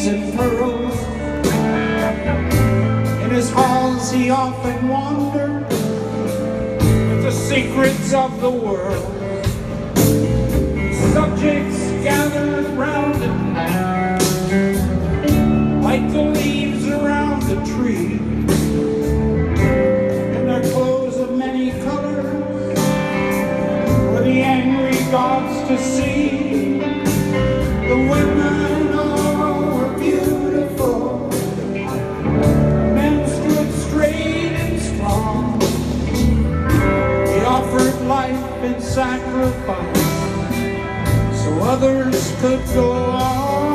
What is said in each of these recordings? leaves and furrows. In his halls he often wandered with the secrets of the world. Subjects gathered round him like the leaves around the tree, and their clothes of many colors for the angry gods to see. The women all were beautiful, men stood straight and strong. They offered life in sacrifice so others could go on.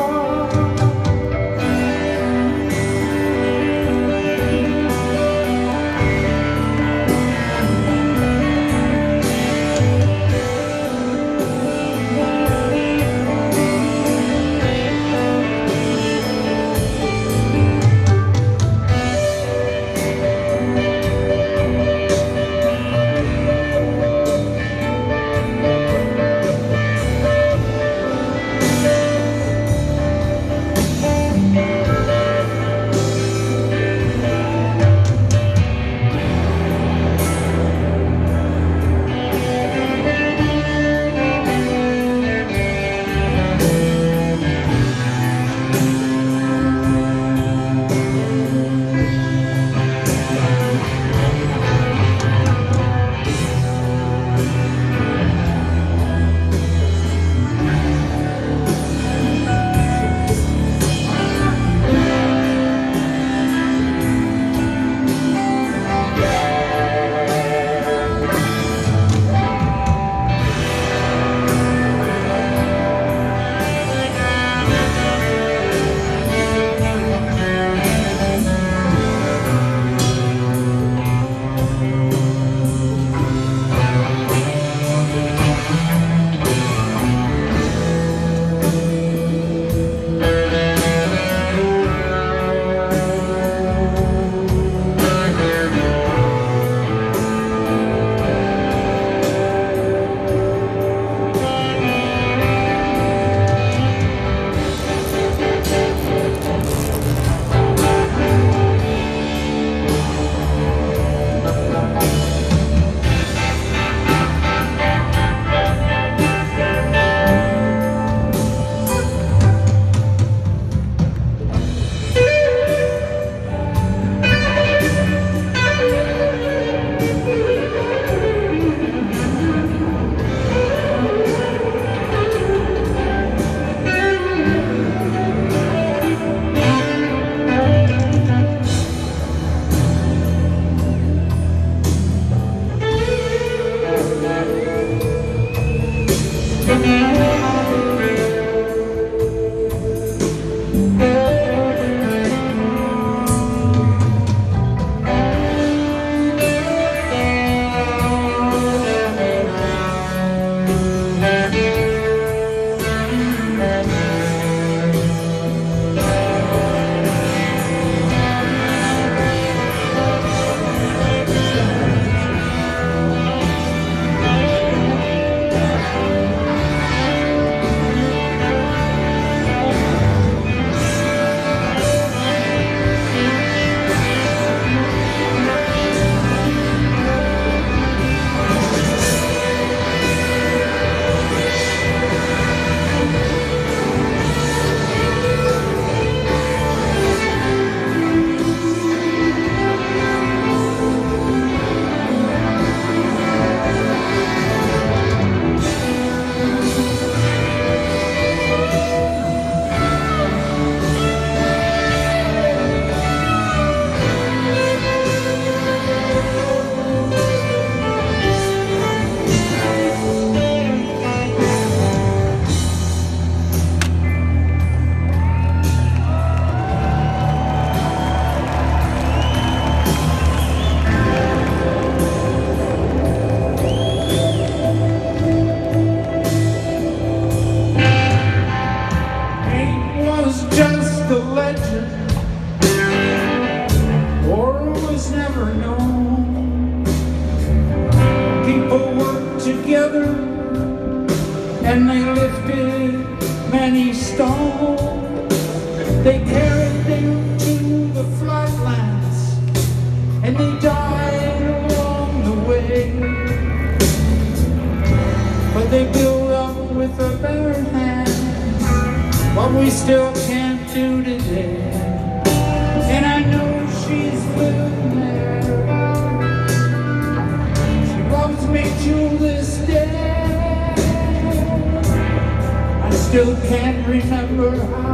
They carried them to the flatlands, and they died along the way. But they built up with our bare hands what we still can't do today. And I know she's living there. She loves me to this day. I still can't remember how.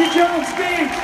Nancy Jones, stage.